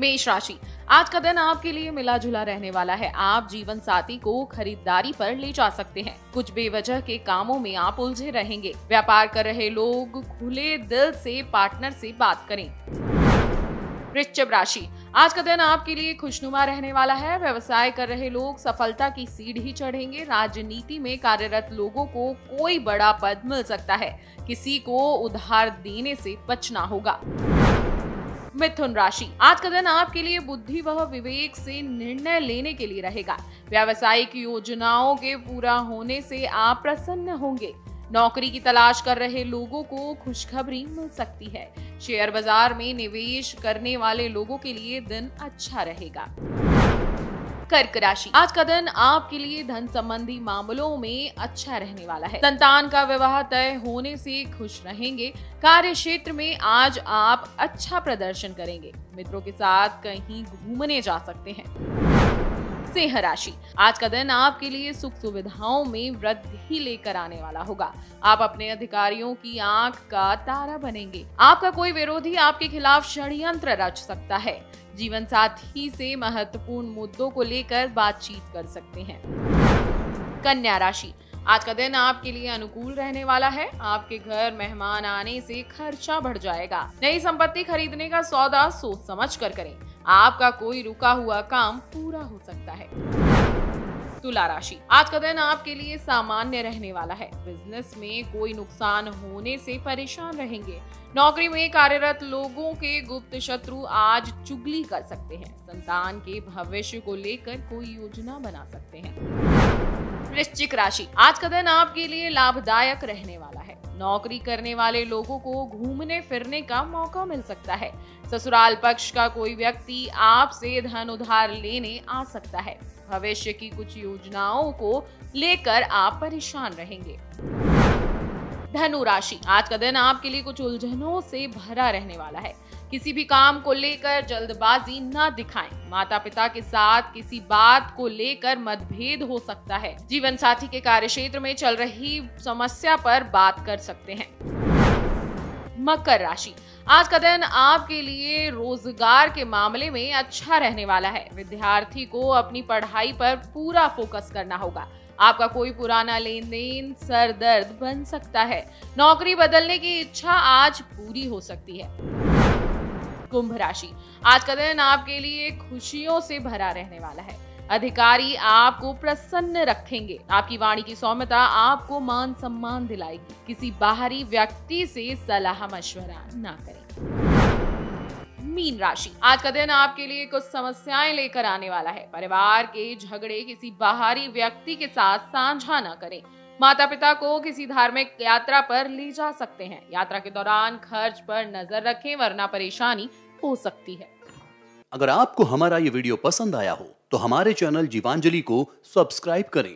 मेष राशि, आज का दिन आपके लिए मिला जुला रहने वाला है। आप जीवन साथी को खरीदारी पर ले जा सकते हैं। कुछ बेवजह के कामों में आप उलझे रहेंगे। व्यापार कर रहे लोग खुले दिल से पार्टनर से बात करें। वृश्चिक राशि, आज का दिन आपके लिए खुशनुमा रहने वाला है। व्यवसाय कर रहे लोग सफलता की सीढ़ी चढ़ेंगे। राजनीति में कार्यरत लोगों को कोई बड़ा पद मिल सकता है। किसी को उधार देने से बचना होगा। मिथुन राशि, आज का दिन आपके लिए बुद्धि व विवेक से निर्णय लेने के लिए रहेगा। व्यावसायिक योजनाओं के पूरा होने से आप प्रसन्न होंगे। नौकरी की तलाश कर रहे लोगों को खुशखबरी मिल सकती है। शेयर बाजार में निवेश करने वाले लोगों के लिए दिन अच्छा रहेगा। कर्क राशि, आज का दिन आपके लिए धन संबंधी मामलों में अच्छा रहने वाला है। संतान का विवाह तय होने से खुश रहेंगे। कार्य क्षेत्र में आज आप अच्छा प्रदर्शन करेंगे। मित्रों के साथ कहीं घूमने जा सकते हैं। सिंह राशि, आज का दिन आपके लिए सुख सुविधाओं में वृद्धि लेकर आने वाला होगा। आप अपने अधिकारियों की आंख का तारा बनेंगे। आपका कोई विरोधी आपके खिलाफ षड्यंत्र रच सकता है। जीवन साथी से महत्वपूर्ण मुद्दों को लेकर बातचीत कर सकते हैं। कन्या राशि, आज का दिन आपके लिए अनुकूल रहने वाला है। आपके घर मेहमान आने से खर्चा बढ़ जाएगा। नई संपत्ति खरीदने का सौदा सोच समझकर करें। आपका कोई रुका हुआ काम पूरा हो सकता है। तुला राशि, आज का दिन आपके लिए सामान्य रहने वाला है। बिजनेस में कोई नुकसान होने से परेशान रहेंगे। नौकरी में कार्यरत लोगों के गुप्त शत्रु आज चुगली कर सकते हैं। संतान के भविष्य को लेकर कोई योजना बना सकते हैं। वृश्चिक राशि, आज का दिन आपके लिए लाभदायक रहने वाला है। नौकरी करने वाले लोगों को घूमने फिरने का मौका मिल सकता है। ससुराल पक्ष का कोई व्यक्ति आपसे धन उधार लेने आ सकता है। भविष्य की कुछ योजनाओं को लेकर आप परेशान रहेंगे। धनु राशि, आज का दिन आपके लिए कुछ उलझनों से भरा रहने वाला है। किसी भी काम को लेकर जल्दबाजी ना दिखाएं। माता पिता के साथ किसी बात को लेकर मतभेद हो सकता है। जीवन साथी के कार्यक्षेत्र में चल रही समस्या पर बात कर सकते हैं। मकर राशि, आज का दिन आपके लिए रोजगार के मामले में अच्छा रहने वाला है। विद्यार्थी को अपनी पढ़ाई पर पूरा फोकस करना होगा। आपका कोई पुराना लेन देन सर दर्द बन सकता है। नौकरी बदलने की इच्छा आज पूरी हो सकती है। कुंभ राशि, आज का दिन आपके लिए खुशियों से भरा रहने वाला है। अधिकारी आपको प्रसन्न रखेंगे। आपकी वाणी की सौम्यता आपको मान सम्मान दिलाएगी। किसी बाहरी व्यक्ति से सलाह मशवरा ना करें। मीन राशि, आज का दिन आपके लिए कुछ समस्याएं लेकर आने वाला है। परिवार के झगड़े किसी बाहरी व्यक्ति के साथ साझा ना करें। माता पिता को किसी धार्मिक यात्रा पर ले जा सकते हैं। यात्रा के दौरान खर्च पर नजर रखें वरना परेशानी हो सकती है। अगर आपको हमारा ये वीडियो पसंद आया हो तो हमारे चैनल जीवांजलि को सब्सक्राइब करें।